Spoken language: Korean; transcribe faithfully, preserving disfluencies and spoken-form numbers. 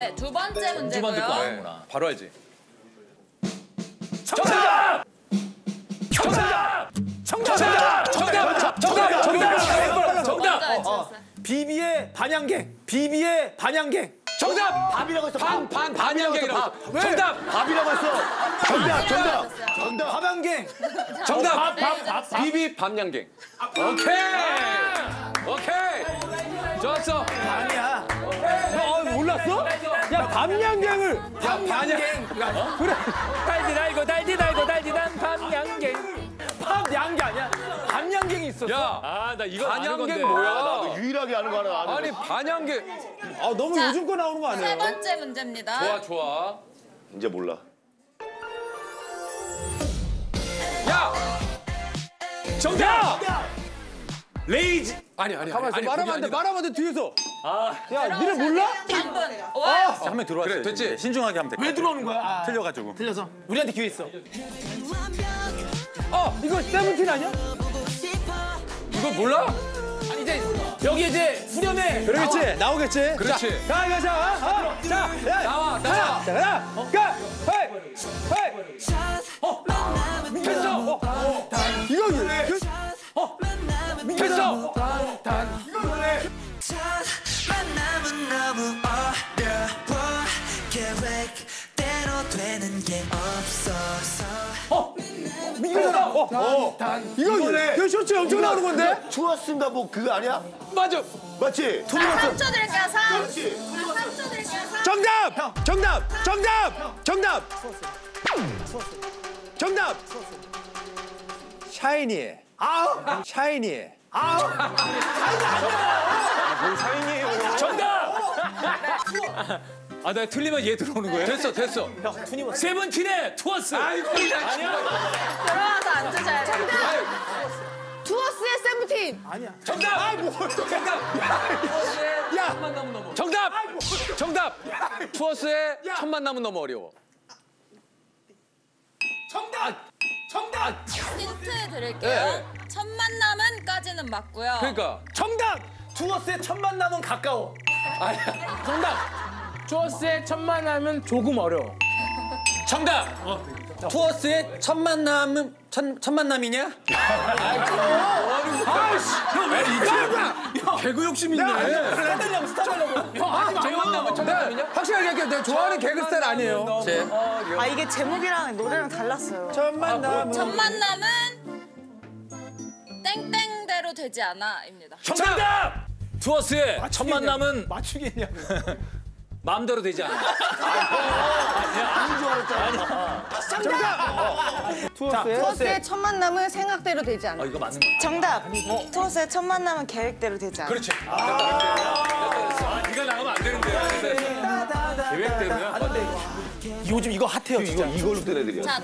네, 두 번째 문제고요. 두 번째 거 바로 알지. 정답! 정답! 정답! 정답! 정답! 정답! 정답! 비비의 반향갱. 비비의 반향갱. 정답! 밥이라고 했어. 반, 반, 반향갱이라고. 정답! 밥이라고 했어. 정답, 정답. 정답. 밥향갱. 정답. 밥, 밥, 밥. 비비 밤향갱. 오케이. 오케이. 좋았어. 아니야. 몰랐어? 야, 밤양갱을! 밤양갱! 그래! 달디 달고 달디 달고 달디 단 밤양갱! 밤양갱 아니야? 밤양갱이 있었어? 야, 아, 나 이거 아는 건데. 반양갱 뭐야? 나도 유일하게 아는 거 하나 아는데. 아니, 반양갱! 아, 너무 자, 요즘 거 나오는 거 아니에요? 세 번째 문제입니다. 좋아, 좋아. 이제 몰라. 야! 정답! 야! 레이지! 아니, 아니, 아니. 아니 말하면 안 돼, 말하면 안 돼, 뒤에서! 아, 야, 니네 몰라? 삼 분. 와! 한 명 들어왔어. 그래, 됐지? 신중하게 하면 돼. 왜 들어오는 거야? 아, 틀려가지고. 틀려서. 우리한테 기회 있어. 어, 이거 세븐틴 아니야? 이거 몰라? 아니, 이제 여기 이제 후렴에 그러겠지? 나오겠지? 그렇지. 자, 가자, 가자. 어? 자, 야, 나와, 나와. 자, 가자. 어? 가! 헤이! 헤이! 어? 됐어! 어? 어? 이거 그래? 어? 됐어! 이거 그래? 만남은 너무 어려워 계획대로 되는 게 없어서 어! 이거잖아! 어! 어! 이거 이거네! 그 쇼츠 엄청 나오는 건데? 투어스인가 뭐 그거 아니야? 맞아! 맞지? 자, 삼 초 드릴게요, 삼! 그렇지! 삼 초 드릴게요, 삼! 정답! 정답! 정답! 정답! 정답! 샤이니의 아우! 샤이니의 아우! 샤이니 아니야! 뭔 사인이에요? 정답! 아, 나 틀리면 얘 들어오는 거예요? 됐어, 됐어. 형, 세븐틴의 투어스! 아이고, 아니야? 들어와서 앉으자. 정답! 투어스의 세븐틴! 아니야. 정답! 아이, 뭘 또! 정답! 야! 정답! 정답! 투어스의 첫 만남은 너무 어려워. 정답! 정답! 힌트 드릴게요. 첫 만남은까지는 맞고요. 그러니까. 정답! 투어스의 첫 만남은 가까워. 아니야. 정답. 투어스의 첫 만남은 조금 어려워. 정답. 어. 투어스의 첫 만남은 첫, 첫 만남이냐? 아이씨. 형 왜 이거? 개그 욕심인데. 스타일이냐고 스타일이냐고. 형 아직 첫 만남은 첫 만남이냐? 확실하게 할게요. 내가 좋아하는 개그 스타일 아니에요. 아 이게 제목이랑 노래랑 달랐어요. 첫 만남은. 첫 만남은 땡땡. 되지 않아입니다. 정답! 정답! 투어스의 첫 만남은 맞추겠냐고. 마음대로 되지 않아. 아닌 줄 알았잖아. 정답! 투어스의 첫 만남은 생각대로 되지 않아. 아, 이거 맞는 거야. 정답! 어. 투어스의 첫 만남은 계획대로 되지 않아. 그렇지. 아, 아, 네가 나가면 안 되는데요. 계획대로야? 안 돼. 요즘 이거 핫해요, 진짜. 이걸로 때려드려. 자,